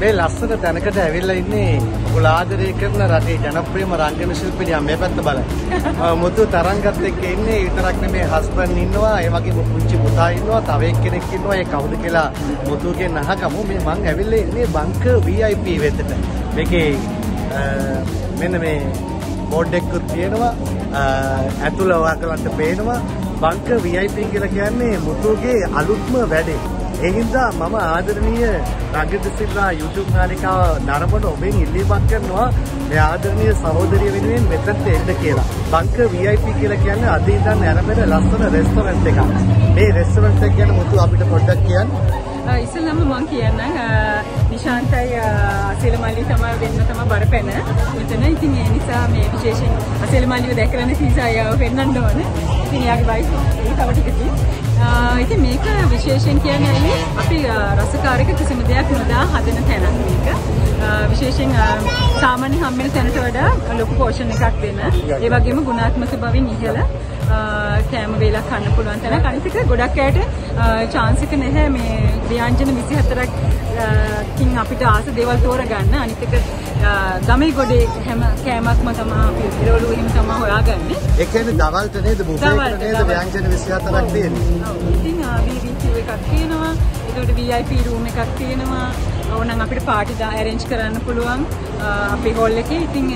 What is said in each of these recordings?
මේ ලස්සන තැනකට ඇවිල්ලා ඉන්නේ උලාදරේ කරන රටේ ජනප්‍රියම රංගන ශිල්පිනිය මේ පැත්ත බලන්න. මුතු තරංගත් එක්ක ඉන්නේ විතරක් නෙමේ හස්බන්ඩ් ඉන්නවා, ඒ වගේම පුංචි පුතා ඉන්නවා, තව එක්කෙනෙක් ඉන්නවා. ඒ කවුද කියලා මුතුගෙන් අහගමු. මේ මං ඇවිල්ලා ඉන්නේ බංකර් VIP වෙතට. මේකේ මෙන්න මේ බෝඩ් එකකුත් තියෙනවා. ඇතුළ ඔයාලට පේනවා බංකර් VIP කියලා කියන්නේ මුතුගේ අලුත්ම වැඩේ. එහින්දා මම ආදරණීය රංගිතසිල්ලා YouTube නාලිකාව නරඹන ඔබෙන් ඉල්ලීමක් කරනවා මේ ආදරණීය සහෝදරිය වෙනුවෙන් මෙතනට එන්න කියලා. බංකර් VIP කියලා කියන්නේ අද ඉඳන් ආරම්භන ලස්සන රෙස්ටොරන්ට් එකක්. මේ රෙස්ටොරන්ට් එක ගැන මුතු අපිට පොඩ්ඩක් කියන්න. ඉස්සෙල්ලාම මම කියන්නම් නිශාන්තයි අසෙලමල්ලි තමයි වෙන්න බරපැන. මෙතන ඉතින් ඒ නිසා මේ විශේෂයෙන් අසෙලමල්ලිව දැකලා සීසායව වෙන්නන්න ඕන. ඉතින් යාගේ වයිෆ් තව ටිකකින් ඉතින් මේක විශේෂයෙන් කියන්නේ අපි රසකාරක කිසිම දෙයක් නොදා හදන තැනක් මේක. විශේෂයෙන් සාමාන්‍ය හැමෙල තැනට වඩා ලොකු පෝෂන් එකක් දෙන. ඒ වගේම ගුණාත්මක භාවයෙන් ඉහළ කෑම වේලක් කන්න පුළුවන් තැනක්. අනිත් එක ගොඩක් අයට chance එක නැහැ මේ ව්‍යංජන 24ක් කින් අපිට ආස දේවල් තෝරගන්න. අනිත් එක ගමේ ගොඩේ හැම කෑමක්ම තමයි අපි ඉරවලු එහෙම තමයි හොයාගන්නේ. ඒ කියන්නේ දවල්ට නේද බුෆේට නේද ව්‍යංජන 24ක් තියෙන්නේ. ඉතින් VIP එකක් තියෙනවා. ඒකට VIP room එකක් තියෙනවා. ඕනනම් අපිට පාටි arrange කරන්න පුළුවන්. අපේ hall එකේ ඉතින්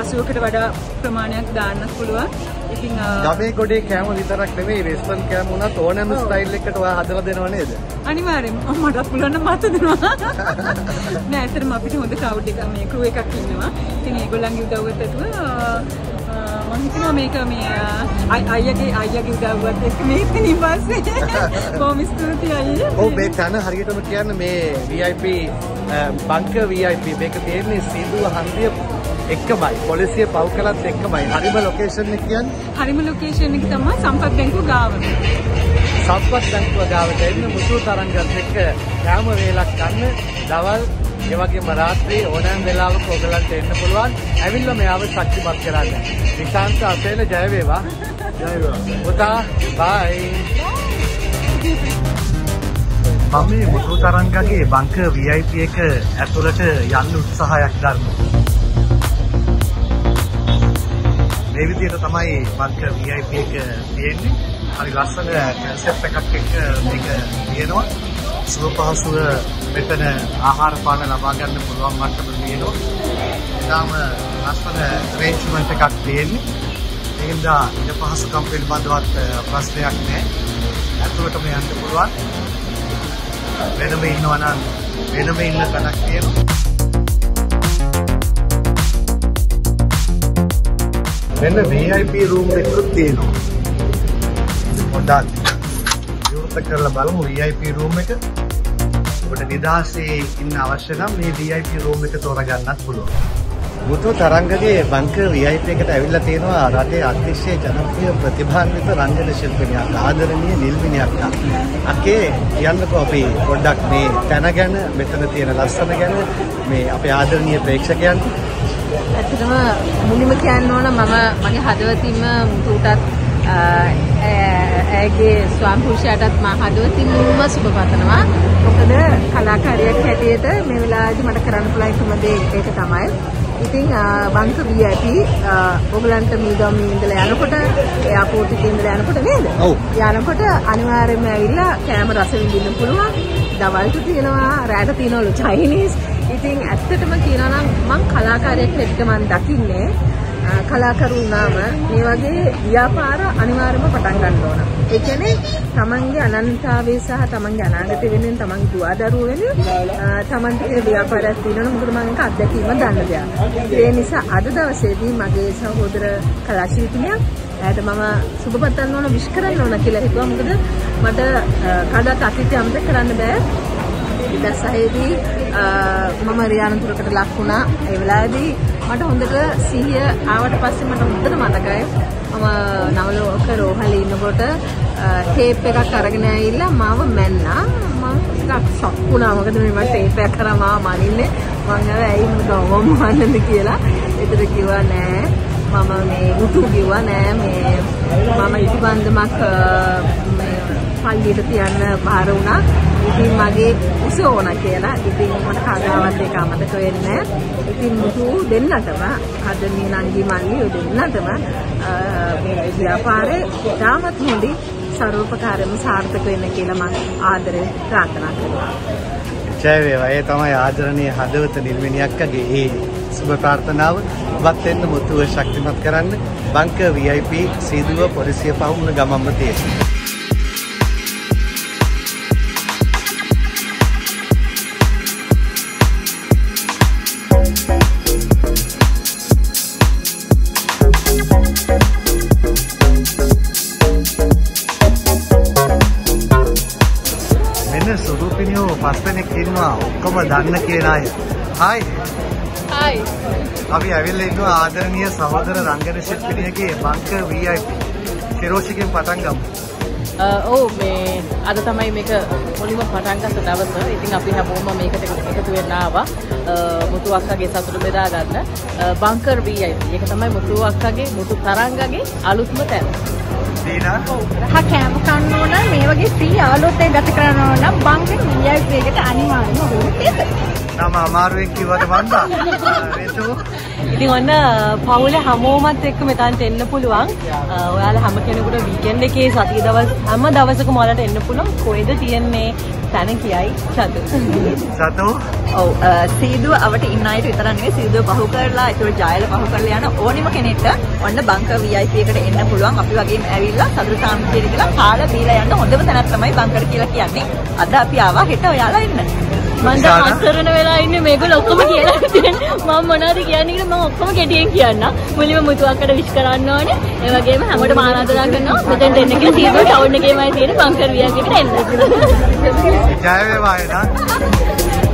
80කට වඩා ප්‍රමාණයක් දාන්න පුළුවන්. ඉතින් ගමේ ගොඩේ කෑම විතරක් නෙමෙයි restaurant කෑම උනත් ඕනෑම style එකකට ඔයා හදලා දෙනව නේද? අනිවාර්යෙන්ම. මට පුළුවන් නම් මත දෙනවා. නෑ ඇත්තටම අපිට හොඳ crowd එකක් මේ crew එකක් ඉන්නවා. ඉතින් ඒගොල්ලන්ගේ උදව්වට මම හිතනවා මේක මේ අයියාගේ උදව්වත් එක්ක මේ ඉතින් පස්සේ කොහොම ස්තුතියි අයියා. ඔව් මේ තන හරියටම කියන්න මේ VIP බංකර් VIP මේක තියෙන්නේ සීදුව හන්දිය එකමයි. පොලිසිය පව් කළත් එකමයි. හරිම ලොකේෂන් එක කියන්නේ හරිම ලොකේෂන් එක තමයි සම්පත් බැංකුව ගාව. සම්පත් බැංකුව ගාවට එන්න මුතු තරංගත් එක්ක කෑම වේලක් ගන්න දවල් ඒ වගේම රාත්‍රී ඕනෑම වෙලාවක ඔයගලන්ට එන්න පුළුවන්. ඇවිල්ලා මෙයාව ශක්තිමත් කරන්න. නිශාන්ත අසේල ජය වේවා. ජය වේවා. පුතා බයි. මම මේ මුතු තරංගගේ බංකර් VIP එක ඇතුළට යන්න උත්සාහයක් ගන්නවා. මේ විදිහට තමයි බංකර් VIP එක තියෙන්නේ. හරි ලස්සන concept එකක් එක්ක මේක තියෙනවා. සුව පහසුව මෙතන ආහාර පාන ලබා ගන්න පුළුවන් මට්ටම තියෙනවා. ඊටාම ලස්සන arrangement එකක් තියෙන්නේ. ඒ හින්දා ඉඩ පහසුකම් පිළිබඳවත් ප්‍රශ්නයක් නැහැ. ඇතුළටම යන්න පුළුවන්. වෙනම ඉන්නවා නම් වෙනම ඉන්න තැනක් තියෙනවා. මෙන්න VIP room එකකුත් තියෙනවා. පොඩ්ඩක් විවෘත කරලා බලමු VIP room එක. ඔබට නිදහසේ ඉන්න අවශ්‍ය නම් මේ VIP room එක තෝරගන්නත් පුළුවන්. මුතු තරංගගේ බංකර් VIP එකට ඇවිල්ලා තියෙනවා රටේ අතිශය ජනප්‍රිය ප්‍රතිභාන්විත රංගන ශිල්පිනියක් ආදරණීය නිල්මිනියක්. අකේ කියන්නකෝ අපි පොඩ්ඩක් මේ තැන ගැන මෙතන තියෙන ලස්සන ගැන මේ අපේ ආදරණීය ප්‍රේක්ෂකයන්ට. ඇත්තටම මුලින්ම කියන්න ඕන මම මගේ හදවතින්ම මුතුටත් ඇගේ ස්වාම පුරුෂයාටත් මා හදවතින්ම සුබ පතනවා. මොකද කලාකාරියක් හැටියට මේ වෙලාවේදී මට කරන්න පුළුවන් එකම දේ ඒක තමයි. ඉතින් බංකර් VIP ඔයගලන්ට මීගම ඉඳලා යනකොට එයාපෝට් එකේ ඉඳලා යනකොට නේද? ඔව්. යනකොට අනිවාර්යයෙන්ම ඇවිල්ලා කෑම රස විඳින්න පුළුවන්. දවල්ට තියෙනවා, රාත්‍රීට තියෙනවලු චයිනීස්. ඉතින් ඇත්තටම කියනවා නම් මම කලාකාරයෙක් හැටියට මම දකින්නේ කලාකරු වුණාම මේ වගේ ව්‍යාපාර අනිවාර්යයෙන්ම පටන් ගන්න ඕන. ඒ කියන්නේ තමන්ගේ අනන්‍යතාවය සහ තමන්ගේ අනාගතය වෙනුවෙන් තමන්ගේ දුවා දරුවෝ වෙනුවෙන් තමන්ගේ ව්‍යාපාරයක් තියෙනවා. මොකද මම ඒක අත්දැකීම ගන්න දෙයක්. ඒ නිසා අද දවසේදී මගේ සහෝදර කලාශිල්පිනිය ඇයට මම සුබපතන්න ඕන, විශ් කරන්න ඕන කියලා හිතුවා. මොකද මට කඩක් අතීතයේ අමතක කරන්න බෑ. ඉතසයිදී මම රියානතුරකට ලක් වුණා. ඒ වෙලාවේදී මට හොඳට සිහිය ආවට පස්සේ මට හොඳට මතකයි මම නවලෝක රෝහලේ ඉන්නකොට ටේප් එකක් අරගෙන ඇවිල්ලා මාව මැන්නා. මම ටිකක් ෂොක් වුණා. මොකද මේ මට ටේප් එකක් කරා මාව මනින්නේ. මම ඇයි මම මන්නද කියලා. ඒතර කිව්වා නෑ මම මේ මුතු කිව්වා නෑ මේ මම ඉතිබන්දමක් පල්ලියට තියන්න බාර වුණා. ඉතින් මගේ උස ඕන කියලා ඉතින් මට කතාවත් ඒක අමතක වෙන්නේ නැහැ. ඉතින් මුතු දෙන්නටම අද නංගි මල්ලි දෙන්නටම මේ ව්‍යාපාරේ තාමත් හොඳින් සර්වපකාරයම සාර්ථක වෙන්න කියලා මම ආදරයෙන් ප්‍රාර්ථනා කරනවා. ජය වේවා. ඒ තමයි ආදරණීය හදවත නිර්මිනියක්ගේ ඒ සුබ ප්‍රාර්ථනාව. ඔබත් එන්න මුතුව ශක්තිමත් කරන්න. Bunker VIP සීදුව පොලිසිය පහුමුණ ගමම්ම තියෙනවා. Pastinya kira oke danna kira ya. Hai. Hai. Abi abilnya itu ආදරණීය සහෝදර රංගන ශිල්පිනියගේ Bunker VIP. කෙරෝෂිකෙන් පටන් ගමු. ඔව් මේ අද තමයි මේක මුලින්ම පටන් ගත්ත දවස. ඉතින් අපි හැමෝම මේකට එකතු වෙන්න ආවා. මුතු අක්කාගේ සතුට බෙදා ගන්න. Bunker VIP. ඒක තමයි මුතු අක්කාගේ මුතු තරංගගේ අලුත්ම තැන. Dina. Hakam kanona me wage free alot e gatha karanawa nan Bunker VIP ekata aniwaryenma ඕනේ. Nama amaruwen kiwata wanda. Retu. ඉතින් ඔන්න පවුලේ හැමෝමත් එක්ක මෙතනට එන්න පුළුවන්. ඔයාලා හැම කෙනෙකුට වීකෙන්ඩ් එකේ සතිය දවස් හැම දවසකම ඔයාලට එන්න පුළුවන්. කොහෙද තියන්නේ? තන කියයි සතු. සතු. ඔව් සීදුව අවට ඉන්න අයට විතර නෙවෙයි සීදුව පහු කරලා ඒකට ජයල පහු කරලා යන ඕනෙම කෙනෙක්ට ඔන්න Bunker VIP එකට එන්න පුළුවන්. අපි වගේම ඇවිල්ලා සතුට සාමිච්චිලි කියලා කාලා බීලා යන්න හොඳම තැනක් තමයි Bunker කියලා කියන්නේ. අද අපි ආවා හෙට ඔයාලා එන්න. Manda hakarana wela inne meegolla okkoma kiyala tiyenna man monada kiyanne kiyala man okkoma gediyen kiyanna mulinma mutu akkada wish karanna one e wagema hamadama aanadana karanawa meten denne kiyala seedu town ekemai thiyena Bunker VIP ekata enna. Jaya weva ayana.